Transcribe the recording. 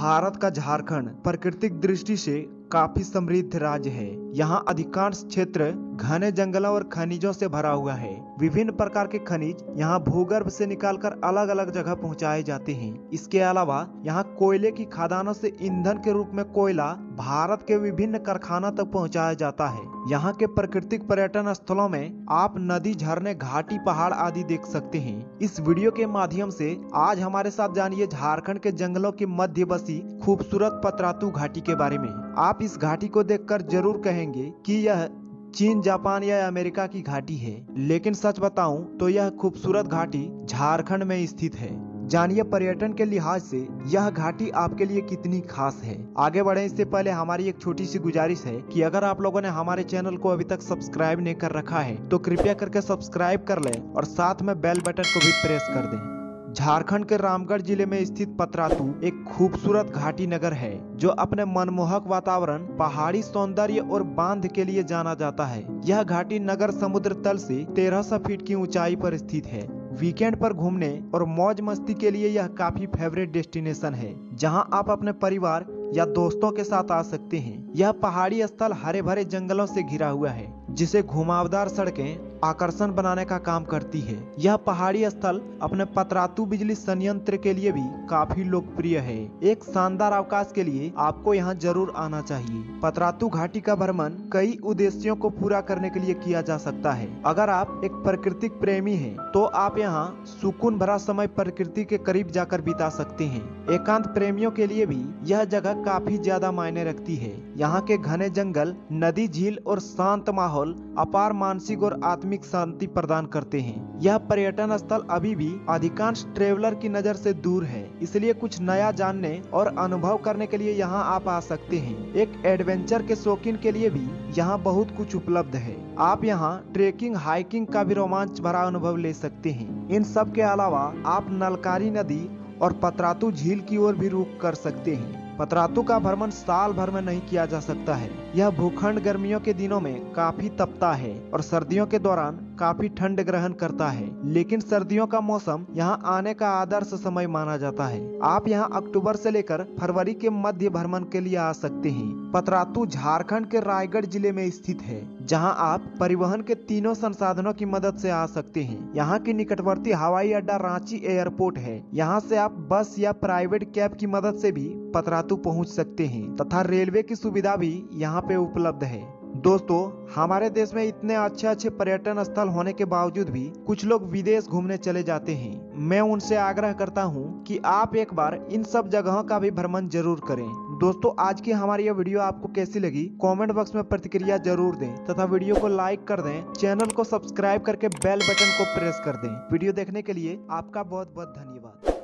भारत का झारखंड प्राकृतिक दृष्टि से काफी समृद्ध राज्य है। यहाँ अधिकांश क्षेत्र घने जंगलों और खनिजों से भरा हुआ है। विभिन्न प्रकार के खनिज यहाँ भूगर्भ से निकालकर अलग अलग जगह पहुँचाए जाते हैं। इसके अलावा यहाँ कोयले की खदानों से ईंधन के रूप में कोयला भारत के विभिन्न कारखाना तक पहुँचाया जाता है। यहाँ के प्राकृतिक पर्यटन स्थलों में आप नदी, झरने, घाटी, पहाड़ आदि देख सकते हैं। इस वीडियो के माध्यम से आज हमारे साथ जानिए झारखंड के जंगलों के मध्य बसी खूबसूरत पतरातु घाटी के बारे में। आप इस घाटी को देखकर जरूर कहेंगे कि यह चीन, जापान या अमेरिका की घाटी है, लेकिन सच बताऊं तो यह खूबसूरत घाटी झारखंड में स्थित है। जानिए पर्यटन के लिहाज से यह घाटी आपके लिए कितनी खास है। आगे बढ़े इससे पहले हमारी एक छोटी सी गुजारिश है कि अगर आप लोगों ने हमारे चैनल को अभी तक सब्सक्राइब नहीं कर रखा है तो कृपया करके सब्सक्राइब कर लें और साथ में बेल बटन को भी प्रेस कर दें। झारखंड के रामगढ़ जिले में स्थित पतरातु एक खूबसूरत घाटी नगर है जो अपने मनमोहक वातावरण, पहाड़ी सौंदर्य और बांध के लिए जाना जाता है। यह घाटी नगर समुद्र तल से 1300 फीट की ऊंचाई पर स्थित है। वीकेंड पर घूमने और मौज मस्ती के लिए यह काफी फेवरेट डेस्टिनेशन है, जहां आप अपने परिवार या दोस्तों के साथ आ सकते हैं। यह पहाड़ी स्थल हरे भरे जंगलों से घिरा हुआ है, जिसे घुमावदार सड़कें आकर्षण बनाने का काम करती है। यह पहाड़ी स्थल अपने पतरातु बिजली संयंत्र के लिए भी काफी लोकप्रिय है। एक शानदार अवकाश के लिए आपको यहाँ जरूर आना चाहिए। पतरातु घाटी का भ्रमण कई उद्देश्यों को पूरा करने के लिए किया जा सकता है। अगर आप एक प्राकृतिक प्रेमी हैं, तो आप यहाँ सुकून भरा समय प्रकृति के करीब जाकर बिता सकते हैं। एकांत प्रेमियों के लिए भी यह जगह काफी ज्यादा मायने रखती है। यहाँ के घने जंगल, नदी, झील और शांत माहौल अपार मानसिक और आत्मिक शांति प्रदान करते हैं। यह पर्यटन स्थल अभी भी अधिकांश ट्रेवलर की नजर से दूर है, इसलिए कुछ नया जानने और अनुभव करने के लिए यहाँ आप आ सकते हैं। एक एडवेंचर के शौकीन के लिए भी यहाँ बहुत कुछ उपलब्ध है। आप यहाँ ट्रेकिंग, हाइकिंग का भी रोमांच भरा अनुभव ले सकते हैं। इन सब के अलावा आप नलकारी नदी और पतरातु झील की ओर भी रुख कर सकते हैं। पतरातु का भ्रमण साल भर में नहीं किया जा सकता है। यह भूखंड गर्मियों के दिनों में काफी तपता है और सर्दियों के दौरान काफी ठंड ग्रहण करता है, लेकिन सर्दियों का मौसम यहाँ आने का आदर्श समय माना जाता है। आप यहाँ अक्टूबर से लेकर फरवरी के मध्य भ्रमण के लिए आ सकते हैं। पतरातु झारखंड के रायगढ़ जिले में स्थित है, जहाँ आप परिवहन के तीनों संसाधनों की मदद से आ सकते हैं। यहाँ की निकटवर्ती हवाई अड्डा रांची एयरपोर्ट है। यहाँ से आप बस या प्राइवेट कैब की मदद से भी पतरातु पहुँच सकते हैं तथा रेलवे की सुविधा भी यहाँ पे उपलब्ध है। दोस्तों, हमारे देश में इतने अच्छे अच्छे पर्यटन स्थल होने के बावजूद भी कुछ लोग विदेश घूमने चले जाते हैं। मैं उनसे आग्रह करता हूं कि आप एक बार इन सब जगहों का भी भ्रमण जरूर करें। दोस्तों, आज की हमारी यह वीडियो आपको कैसी लगी, कमेंट बॉक्स में प्रतिक्रिया जरूर दें तथा वीडियो को लाइक कर दें। चैनल को सब्सक्राइब करके बेल बटन को प्रेस कर दें। वीडियो देखने के लिए आपका बहुत बहुत धन्यवाद।